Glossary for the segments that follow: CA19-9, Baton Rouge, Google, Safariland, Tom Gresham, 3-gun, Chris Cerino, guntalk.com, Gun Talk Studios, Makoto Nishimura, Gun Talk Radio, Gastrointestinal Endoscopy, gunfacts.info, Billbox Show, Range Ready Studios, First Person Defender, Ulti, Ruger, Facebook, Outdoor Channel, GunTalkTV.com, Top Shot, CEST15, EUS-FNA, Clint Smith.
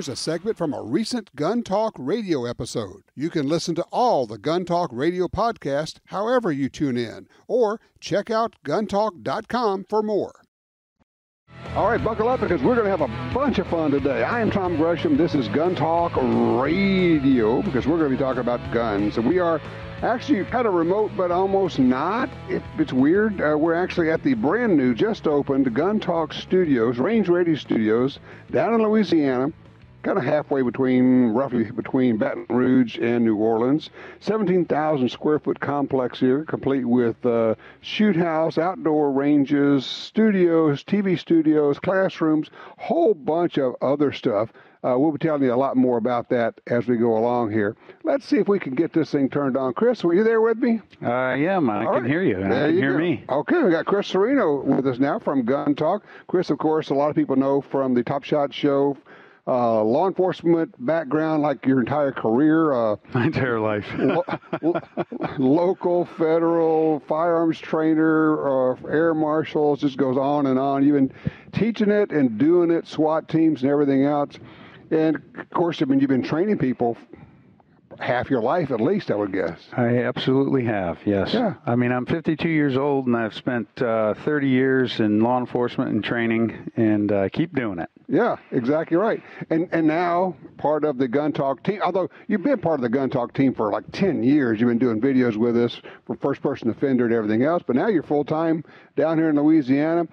here's a segment from a recent Gun Talk Radio episode. You can listen to all the Gun Talk Radio podcast however you tune in, or check out guntalk.com for more. All right, buckle up, because we're going to have a bunch of fun today. I am Tom Gresham. This is Gun Talk Radio, because we're going to be talking about guns. And we are actually kind of remote, but almost not. It's weird. We're actually at the brand new, just opened Gun Talk Studios, Range Ready Studios, down in Louisiana, kind of halfway between, roughly between Baton Rouge and New Orleans. 17,000 square foot complex here, complete with shoot house, outdoor ranges, studios, TV studios, classrooms, whole bunch of other stuff. We'll be telling you a lot more about that as we go along here. Let's see if we can get this thing turned on. Chris, were you there with me? I am. I can hear you. I can hear me. Okay, we got Chris Cerino with us now from Gun Talk. Chris, of course, a lot of people know from the Top Shot show. Law enforcement background, like your entire career. My entire life. Local, federal, firearms trainer, air marshals, just goes on and on. You've been teaching it and doing it, SWAT teams and everything else. And, of course, I mean, you've been training people half your life at least, I would guess. I absolutely have, yes. Yeah. I mean, I'm 52 years old, and I've spent 30 years in law enforcement and training, and I keep doing it. Yeah, exactly right. And now part of the Gun Talk team, although you've been part of the Gun Talk team for like 10 years. You've been doing videos with us for first-person offender and everything else, but now you're full-time down here in Louisiana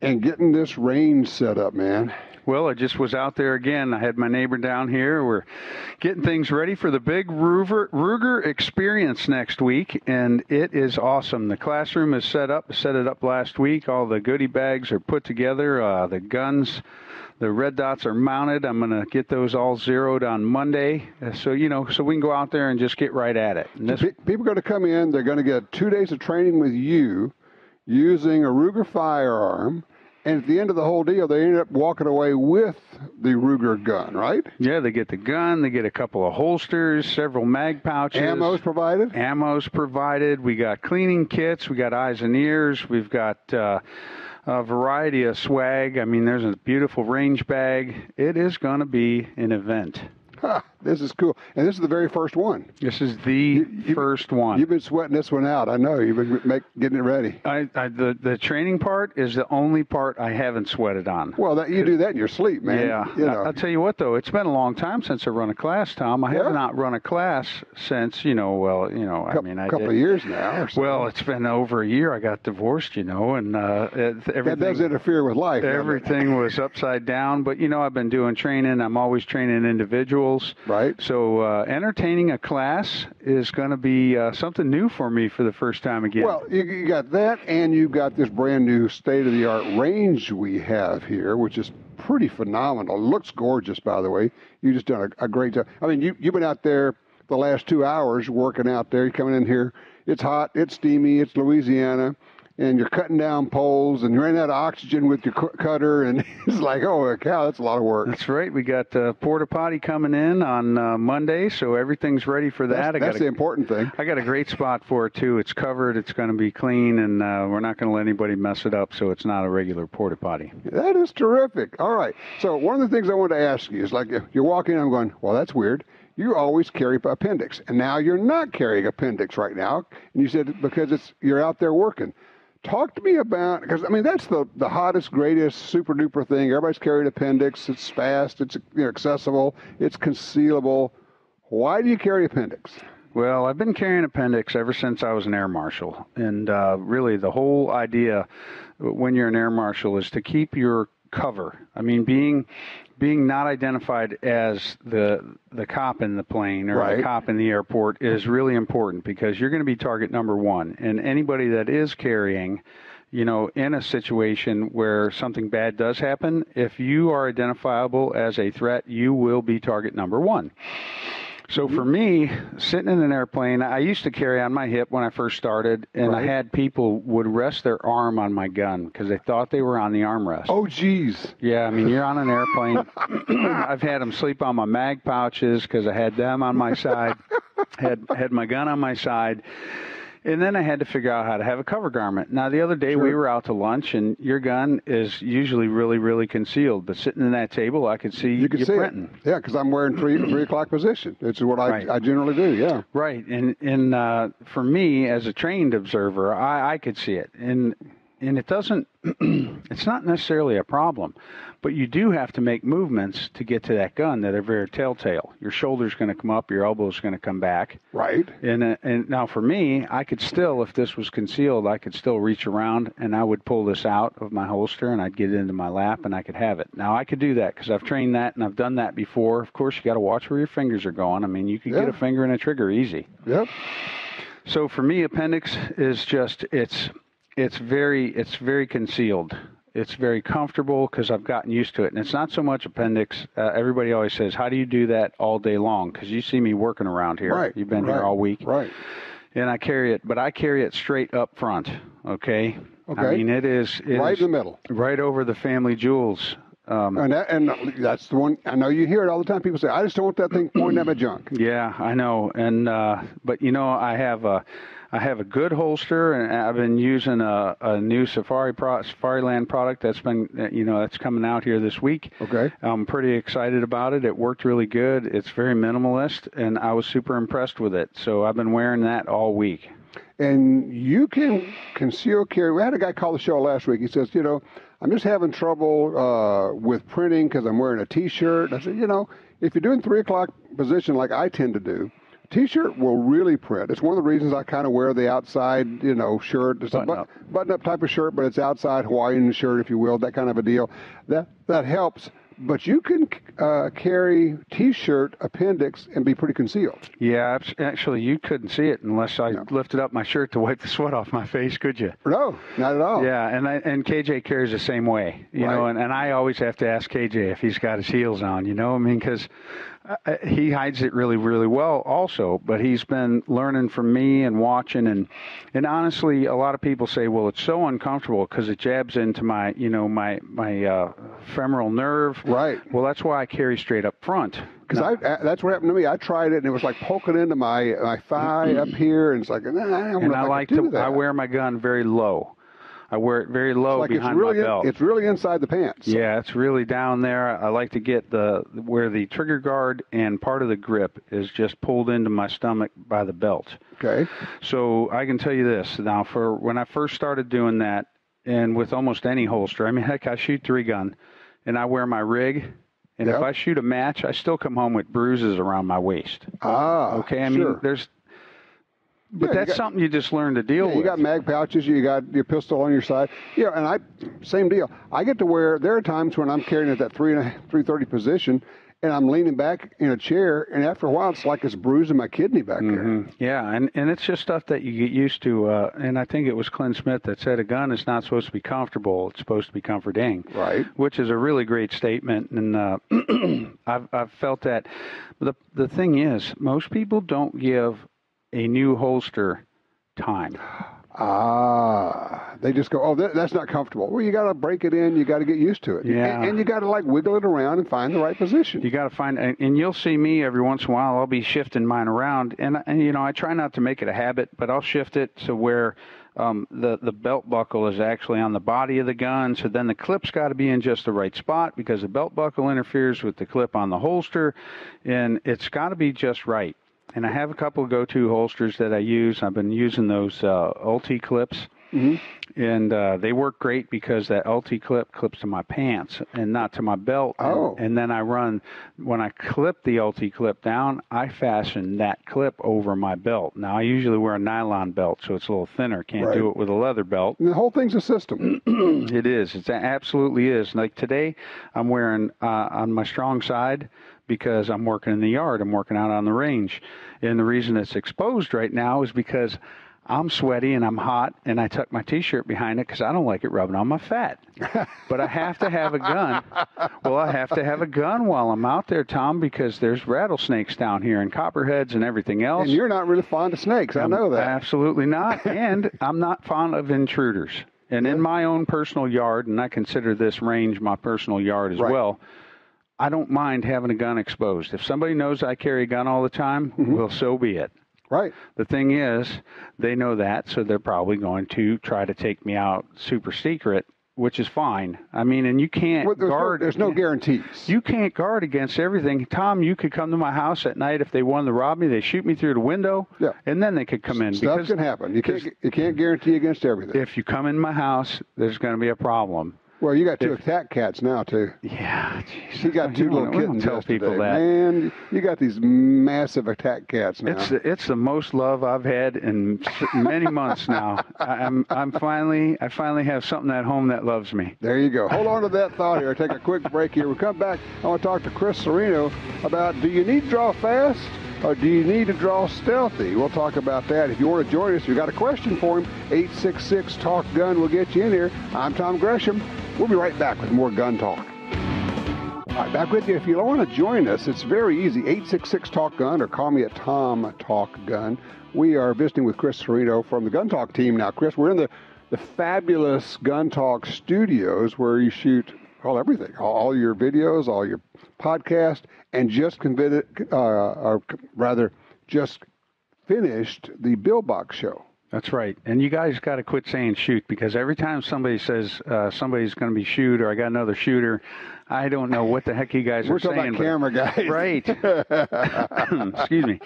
and getting this range set up, man. Well, I just was out there again. I had my neighbor down here. We're getting things ready for the big Ruger experience next week, and it is awesome. The classroom is set it up last week. All the goodie bags are put together. The guns, the red dots are mounted. I'm going to get those all zeroed on Monday, so we can go out there and just get right at it. And this... People are going to come in. They're going to get 2 days of training with you using a Ruger firearm. And at the end of the whole deal, they ended up walking away with the Ruger gun, right? Yeah, they get the gun, they get a couple of holsters, several mag pouches. Ammo's provided? Ammo's provided. We got cleaning kits, we got eyes and ears, we've got a variety of swag. I mean, there's a beautiful range bag. It is going to be an event. Ha, this is cool. And this is the very first one. This is the first one. You've been sweating this one out. I know. You've been getting it ready. The training part is the only part I haven't sweated on. Well, you do that in your sleep, man. Yeah. You know. I'll tell you what, though. It's been a long time since I run a class, Tom. I have not run a class since, a couple of years now. Well, it's been over a year. I got divorced, and everything. That does interfere with life. Everything was upside down. But, I've been doing training. I'm always training individuals. Right. So entertaining a class is going to be something new for me for the first time again. Well, you got that, and you've got this brand new state-of-the-art range we have here, which is pretty phenomenal. Looks gorgeous, by the way. You just done a great job. I mean, you've been out there the last 2 hours working out there. You're coming in here. It's hot. It's steamy. It's Louisiana. And you're cutting down poles, and you ran out of oxygen with your cutter, and it's like, oh, cow, that's a lot of work. That's right. We got the porta potty coming in on Monday, so everything's ready for that. That's the important thing. I got a great spot for it, too. It's covered. It's going to be clean, and we're not going to let anybody mess it up, so it's not a regular porta potty. That is terrific. All right. So one of the things I wanted to ask you is, like, if you're walking in, I'm going, well, that's weird. You always carry appendix, and now you're not carrying appendix right now. And you said because you're out there working. Talk to me about, because, I mean, that's the hottest, greatest, super-duper thing. Everybody's carried appendix. It's fast. It's accessible. It's concealable. Why do you carry appendix? Well, I've been carrying appendix ever since I was an air marshal. And really, the whole idea when you're an air marshal is to keep your cover. I mean, being not identified as the cop in the plane or the cop in the airport is really important, because you're going to be target number one. And anybody that is carrying, in a situation where something bad does happen, if you are identifiable as a threat, you will be target number one. So for me, sitting in an airplane, I used to carry on my hip when I first started, and I had people would rest their arm on my gun because they thought they were on the armrest. Oh, geez. Yeah, I mean, you're on an airplane. I've had them sleep on my mag pouches because I had them on my side, had my gun on my side. And then I had to figure out how to have a cover garment. Now, the other day we were out to lunch, and your gun is usually really, really concealed. But sitting in that table, I could see you printing. It. Yeah, because I'm wearing three o'clock position. It's what I generally do, yeah. Right, and for me, as a trained observer, I could see it. And it doesn't, it's not necessarily a problem, but you do have to make movements to get to that gun that are very telltale. Your shoulder's going to come up, your elbow's going to come back. Right. And now for me, I could still, if this was concealed, I could still reach around and I would pull this out of my holster and I'd get it into my lap and I could have it. Now I could do that because I've trained that and I've done that before. Of course, you got to watch where your fingers are going. I mean, you could get a finger in a trigger easy. Yep. So for me, appendix is just, it's very concealed. It's very comfortable because I've gotten used to it. And it's not so much appendix. Everybody always says, how do you do that all day long? Because you see me working around here. Right. You've been here all week. Right. And I carry it, but I carry it straight up front. Okay. Okay. I mean, it right in the middle. Right over the family jewels. And that's the one. I know you hear it all the time. People say, I just don't want that thing pointing at my junk. Yeah, I know. And but, you know, I have a good holster, and I've been using a new Safariland product that's been, you know, that's coming out here this week. Okay. I'm pretty excited about it. It worked really good. It's very minimalist, and I was super impressed with it. So I've been wearing that all week. And you can conceal carry. We had a guy call the show last week. He says, you know, I'm just having trouble with printing because I'm wearing a T-shirt. And I said, you know, if you're doing 3 o'clock position like I tend to do, T-shirt will really print. It's one of the reasons I kind of wear the outside, you know, shirt. It's a button-up type of shirt, but it's outside Hawaiian shirt, if you will, that kind of a deal. That helps. But you can carry T-shirt appendix and be pretty concealed. Yeah, actually, you couldn't see it unless I lifted up my shirt to wipe the sweat off my face, could you? No, not at all. Yeah, and KJ carries the same way, you know, and I always have to ask KJ if he's got his heels on, you know, I mean, because he hides it really, really well also, but he's been learning from me and watching, and honestly, a lot of people say, well, it's so uncomfortable because it jabs into my, you know, my femoral nerve. Right. Well, that's why I carry straight up front. Because that's what happened to me. I tried it, and it was like poking into my thigh up here, and it's like, nah, I wear my gun very low. I wear it very low behind my belt. It's really inside the pants. Yeah, it's really down there. I like to get where the trigger guard and part of the grip is just pulled into my stomach by the belt. Okay. So I can tell you this. Now, for when I first started doing that, and with almost any holster, I mean, heck, I shoot 3-gun. And I wear my rig, and if I shoot a match, I still come home with bruises around my waist. Ah, okay. I mean, that's something you just learn to deal with. You got mag pouches, you got your pistol on your side, and same deal. I get to wear. There are times when I'm carrying at that 330 position, and I'm leaning back in a chair, and after a while, it's like it's bruising my kidney back there. Yeah, and it's just stuff that you get used to, and I think it was Clint Smith that said a gun is not supposed to be comfortable, it's supposed to be comforting. Right. Which is a really great statement, and I've felt that. The thing is, most people don't give a new holster time. Ah, they just go, oh, that's not comfortable. Well, you got to break it in. You got to get used to it. Yeah. And you got to, like, wiggle it around and find the right position. You got to find, and you'll see me every once in a while. I'll be shifting mine around. And you know, I try not to make it a habit, but I'll shift it to where the belt buckle is actually on the body of the gun. So then the clip's got to be in just the right spot because the belt buckle interferes with the clip on the holster. And it's got to be just right. And I have a couple of go-to holsters that I use. I've been using those Ulti clips, and they work great because that Ulti clip clips to my pants and not to my belt. Oh. And then when I clip the Ulti clip down, I fasten that clip over my belt. Now, I usually wear a nylon belt, so it's a little thinner. Can't do it with a leather belt. And the whole thing's a system. It is. It absolutely is. Like today, I'm wearing on my strong side, because I'm working in the yard, I'm working out on the range. And the reason it's exposed right now is because I'm sweaty and I'm hot, and I tuck my T-shirt behind it because I don't like it rubbing on my fat. But I have to have a gun. Well, I have to have a gun while I'm out there, Tom, because there's rattlesnakes down here and copperheads and everything else. And you're not really fond of snakes. I know that. Absolutely not. And I'm not fond of intruders. And in my own personal yard, and I consider this range my personal yard as well, I don't mind having a gun exposed. If somebody knows I carry a gun all the time, well, so be it. Right. The thing is, they know that, so they're probably going to try to take me out super secret, which is fine. I mean, and you can't guard. There's no guarantees. You can't guard against everything. Tom, you could come to my house at night if they wanted to rob me. They shoot me through the window, and then they could come in. Stuff can happen. You can't guarantee against everything. If you come in my house, there's going to be a problem. Well, you got two attack cats now, too. Yeah, geez. You got two little kittens yesterday. Man, you got these massive attack cats now. It's the most love I've had in many months now. I finally have something at home that loves me. There you go. Hold on to that thought here. Take a quick break here. We'll come back. I want to talk to Chris Cerino about, do you need to draw fast or do you need to draw stealthy? We'll talk about that. If you want to join us, you got a question for him, 866-TALK-GUN. We'll get you in here. I'm Tom Gresham. We'll be right back with more Gun Talk. All right, back with you. If you want to join us, it's very easy, 866-TALK-GUN or call me at Tom Talk Gun. We are visiting with Chris Cerino from the Gun Talk team now. Chris, we're in the fabulous Gun Talk Studios where you shoot everything, all your videos, all your podcasts, and just finished the Billbox Show. That's right. And you guys got to quit saying shoot, because every time somebody says somebody's going to be shoot or I got another shooter, I don't know what the heck you guys are saying. We're talking about camera guys. Right. Excuse me.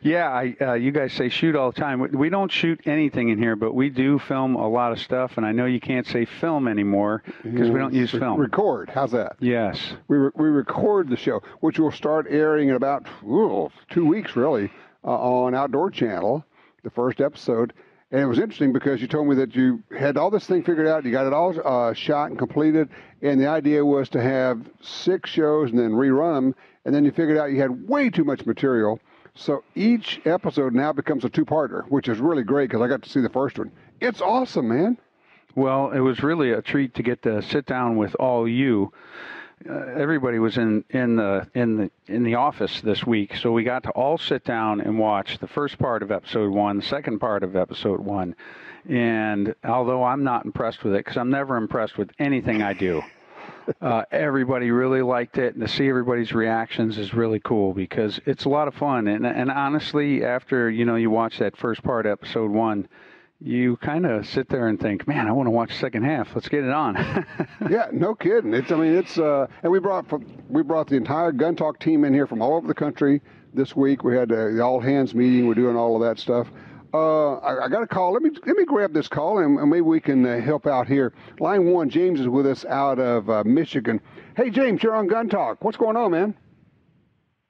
Yeah, you guys say shoot all the time. We don't shoot anything in here, but we do film a lot of stuff, and I know you can't say film anymore because we don't use film. Record. How's that? Yes. We record the show, which will start airing in about 2 weeks, really, on Outdoor Channel, the first episode. And it was interesting because you told me that you had all this thing figured out. You got it all shot and completed. And the idea was to have 6 shows and then rerun them. And then you figured out you had way too much material. So each episode now becomes a two-parter, which is really great because I got to see the first one. It's awesome, man. Well, it was really a treat to get to sit down with all you. Everybody was in the office this week, so we got to all sit down and watch the first part of episode 1, the second part of episode 1. And although I'm not impressed with it, because I'm never impressed with anything I do, everybody really liked it, and to see everybody's reactions is really cool because it's a lot of fun. And honestly, after you watch that first part, episode 1. You kind of sit there and think, man, I want to watch the second half. Let's get it on. Yeah, no kidding. And we brought the entire Gun Talk team in here from all over the country this week. We had the all hands meeting. We're doing all of that stuff. I got a call. Let me grab this call and maybe we can help out here. Line 1, James is with us out of Michigan. Hey, James, you're on Gun Talk. What's going on, man?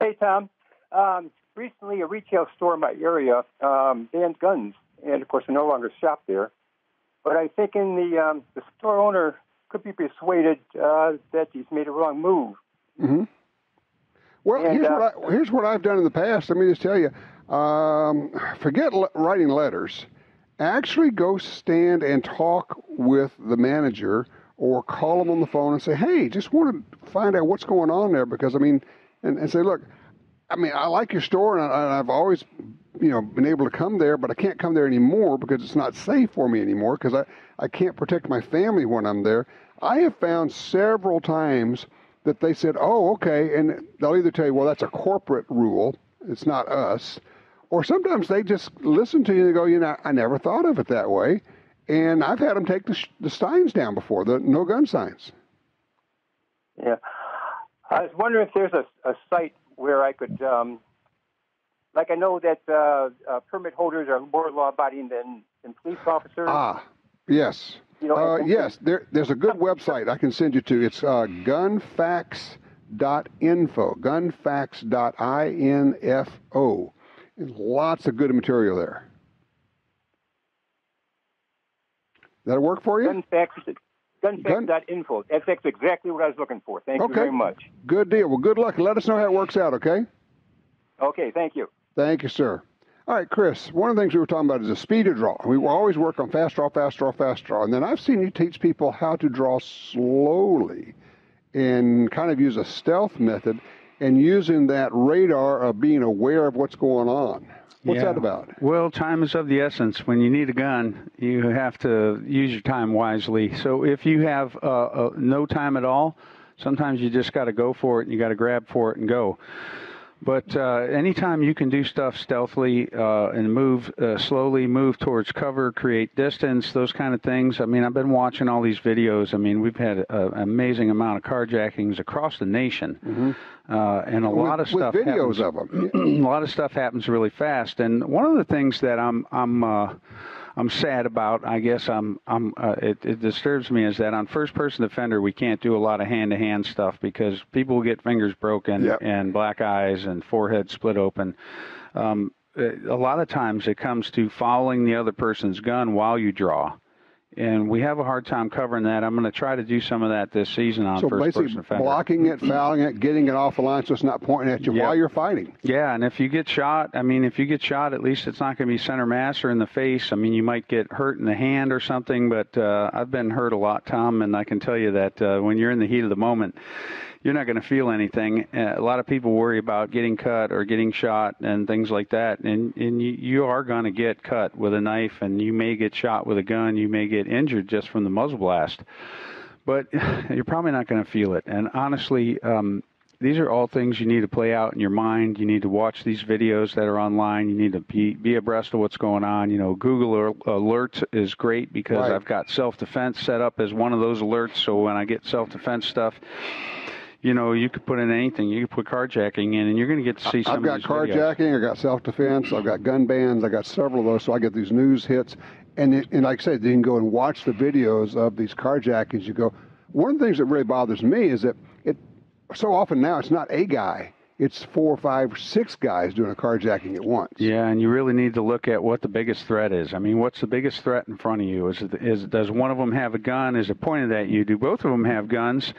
Hey, Tom. Recently, a retail store in my area banned guns. And, of course, I no longer shop there. But I think the store owner could be persuaded that he's made a wrong move. Mm-hmm. Well, and here's what I've done in the past. Let me just tell you. Forget writing letters. Actually go stand and talk with the manager or call him on the phone and say, hey, just want to find out what's going on there. Because, and say, look, I like your store, and I've always been able to come there, but I can't come there anymore because it's not safe for me anymore because I can't protect my family when I'm there. I have found several times that they said, oh, okay, and they'll either tell you, well, that's a corporate rule, it's not us, or sometimes they just listen to you and go, I never thought of it that way, and I've had them take the signs down before, the no-gun signs. Yeah. I was wondering if there's a site where I could... Like I know that permit holders are more law-abiding than police officers. Yes. Yes, there's a good website I can send you to. It's gunfacts.info, gunfacts.info. There's lots of good material there. That'll work for you? Gunfacts.info. That's exactly what I was looking for. Thank you very much. Good deal. Well, good luck. Let us know how it works out, okay? Okay, thank you. Thank you, sir. All right, Chris, one of the things we were talking about is the speed of draw. We always work on fast draw, fast draw, fast draw. And then I've seen you teach people how to draw slowly and kind of use a stealth method and using that radar of being aware of what's going on. What's that about? Well, time is of the essence. When you need a gun, you have to use your time wisely. So if you have no time at all, sometimes you just got to go for it and you got to grab for it and go. But anytime you can do stuff stealthily and move slowly, move towards cover, create distance, those kind of things. I mean, I've been watching all these videos. I mean, we've had an amazing amount of carjackings across the nation. And a lot of stuff happens really fast. And one of the things that I'm sad about, I guess it disturbs me, is that on first-person defender, we can't do a lot of hand-to-hand stuff because people get fingers broken and black eyes and forehead split open. A lot of times it comes to following the other person's gun while you draw. And we have a hard time covering that. I'm going to try to do some of that this season on first-person defender. So basically blocking it, fouling it, getting it off the line so it's not pointing at you while you're fighting. Yeah, and if you get shot, I mean, at least it's not going to be center mass or in the face. I mean, you might get hurt in the hand or something, but I've been hurt a lot, Tom, and I can tell you that when you're in the heat of the moment, you're not going to feel anything. A lot of people worry about getting cut or getting shot and things like that, and you are going to get cut with a knife, and you may get shot with a gun, you may get injured just from the muzzle blast, but you're probably not going to feel it. And honestly, these are all things you need to play out in your mind. You need to watch these videos that are online. You need to be abreast of what's going on. You know, Google Alerts is great because I've got self-defense set up as one of those alerts, so when I get self-defense stuff, you know, you could put in anything. You could put carjacking in, and you're going to get to see some of these videos. I've got carjacking. I've got self-defense. I've got gun bans. I've got several of those, so I get these news hits. And like I said, you can go and watch the videos of these carjackings. You go, one of the things that really bothers me is that so often now it's not a guy. It's 4, 5, 6 guys doing a carjacking at once. Yeah, and you really need to look at what the biggest threat is. I mean, what's the biggest threat in front of you? Does one of them have a gun? Is it pointed at you? Do both of them have guns?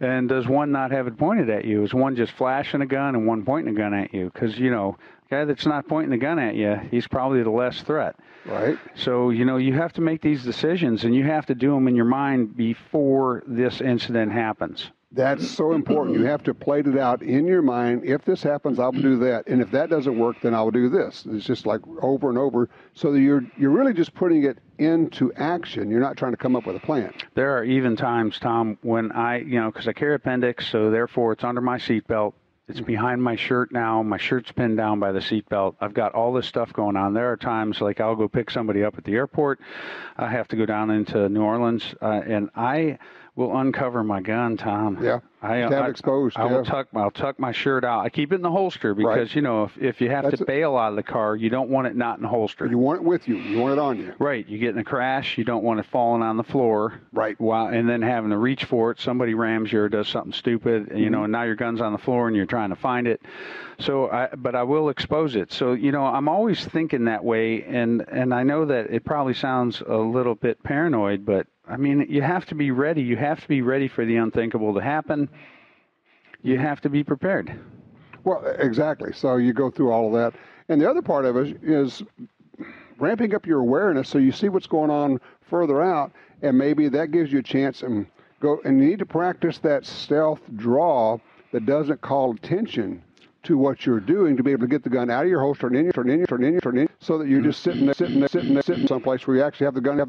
And does one not have it pointed at you? Is one just flashing a gun and one pointing a gun at you? Because, you know, the guy that's not pointing the gun at you, he's probably the less threat. Right. So, you know, you have to make these decisions, and you have to do them in your mind before this incident happens. That's so important. You have to play it out in your mind. If this happens, I'll do that. And if that doesn't work, then I'll do this. It's just like over and over. So that you're really just putting it into action. You're not trying to come up with a plan. There are even times, Tom, when because I carry appendix, so therefore it's under my seatbelt. It's behind my shirt now. My shirt's pinned down by the seatbelt. I've got all this stuff going on. There are times, like, I'll go pick somebody up at the airport. I have to go down into New Orleans, and I will uncover my gun, Tom. Yeah, exposed. I'll tuck my shirt out. I keep it in the holster because, you know, if you have to bail out of the car, you don't want it not in the holster. You want it with you. You want it on you. Right. You get in a crash. You don't want it falling on the floor. Right. And then having to reach for it. Somebody rams you or does something stupid, and, you know, and now your gun's on the floor and you're trying to find it. So, but I will expose it. So, you know, I'm always thinking that way, and I know that it probably sounds a little bit paranoid, but I mean, you have to be ready. You have to be ready for the unthinkable to happen. You have to be prepared. Well, exactly. So you go through all of that. And the other part of it is ramping up your awareness so you see what's going on further out, and maybe that gives you a chance. And you need to practice that stealth draw that doesn't call attention to what you're doing to be able to get the gun out of your holster and in, so that you're just sitting there, someplace where you actually have the gun.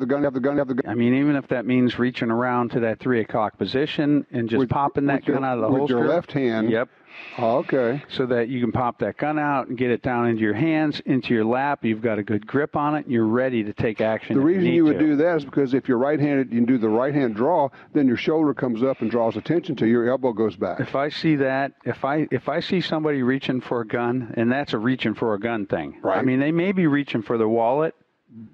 I mean, even if that means reaching around to that 3 o'clock position and just popping that gun out of the holster. With your left hand. Yep. Oh, okay. So that you can pop that gun out and get it down into your hands, into your lap. You've got a good grip on it, and you're ready to take action. The reason you would do that is because if you're right-handed, you can do the right-hand draw, then your shoulder comes up and draws attention to you, your elbow goes back. If I see that, if I see somebody reaching for a gun, and that's a reaching for a gun thing. Right. I mean, they may be reaching for their wallet,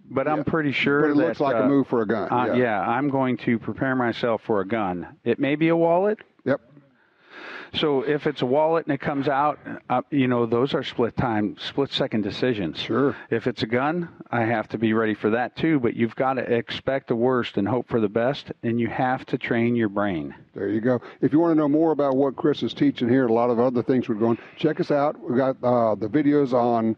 but I'm pretty sure that... But it looks like a move for a gun. Yeah, I'm going to prepare myself for a gun. It may be a wallet. Yep. So if it's a wallet and it comes out, you know, those are split-second decisions. Sure. If it's a gun, I have to be ready for that too, but you've got to expect the worst and hope for the best, and you have to train your brain. There you go. If you want to know more about what Chris is teaching here, a lot of other things we're going, check us out. We've got the videos on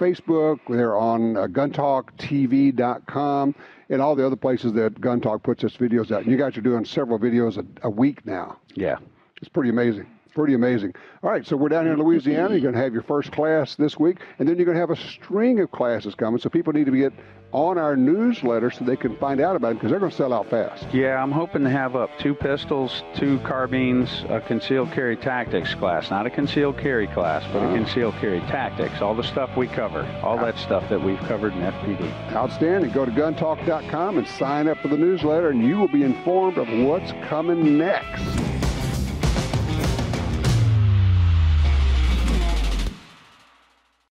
Facebook. They're on GunTalkTV.com and all the other places that Gun Talk puts its videos out. And you guys are doing several videos a week now. Yeah. It's pretty amazing. Pretty amazing. All right, so we're down here in Louisiana. You're going to have your first class this week, and then you're going to have a string of classes coming, so people need to get on our newsletter so they can find out about it, because they're going to sell out fast. Yeah, I'm hoping to have up 2 pistols, 2 carbines, a concealed carry tactics class. Not a concealed carry class, but a concealed carry tactics. All the stuff we cover, all that stuff that we've covered in FPD. Outstanding. Go to guntalk.com and sign up for the newsletter, and you will be informed of what's coming next.